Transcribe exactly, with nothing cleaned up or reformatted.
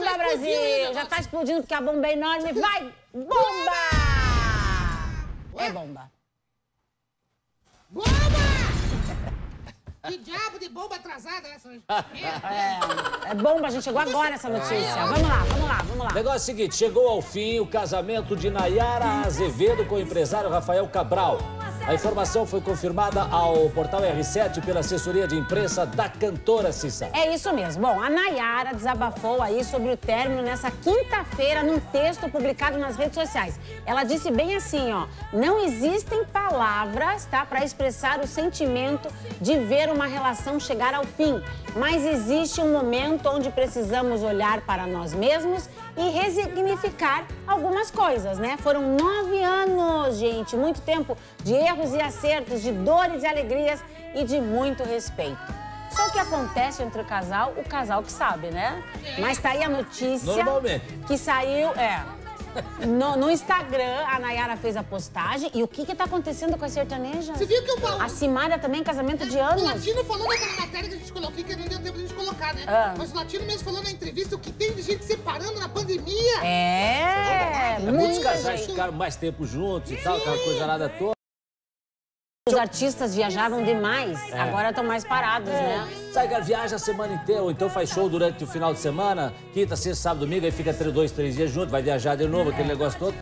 bomba, Brasil! Já tá explodindo porque a bomba é enorme. Vai! Bomba! É bomba. Bomba! Que diabo de bomba atrasada essa? É, é bomba, gente. Chegou agora essa notícia. Vamos lá, vamos lá, vamos lá. O negócio é o seguinte, chegou ao fim o casamento de Naiara Azevedo com o empresário Rafael Cabral. A informação foi confirmada ao portal R sete pela assessoria de imprensa da cantora Cissa. É isso mesmo. Bom, a Naiara desabafou aí sobre o término nessa quinta-feira num texto publicado nas redes sociais. Ela disse bem assim, ó, não existem palavras, tá, para expressar o sentimento de ver uma relação chegar ao fim, mas existe um momento onde precisamos olhar para nós mesmos e ressignificar algumas coisas, né? Foram nove anos, gente, muito tempo de erros e acertos, de dores e alegrias e de muito respeito. Só o que acontece entre o casal, o casal que sabe, né? Mas tá aí a notícia que saiu, é, no, no Instagram, a Naiara fez a postagem. E o que que tá acontecendo com as sertanejas? Você viu que o Paulo... A Simária também, casamento é, de anos. O Latino falou naquela matéria que a gente colocou, que não deu tempo de a gente colocar, né? Ah. Mas o Latino mesmo falou na entrevista o que tem de gente separando na pandemia. É, é muitos casais ficaram mais tempo juntos e tal, aquela coisa nada toda. Os artistas viajavam demais, é. Agora estão mais parados, é. Né? Sai, cara, viaja a semana inteira, ou então faz show durante o final de semana, quinta, sexta, sábado, domingo, aí fica três, dois, três dias junto, vai viajar de novo, é. Aquele negócio todo.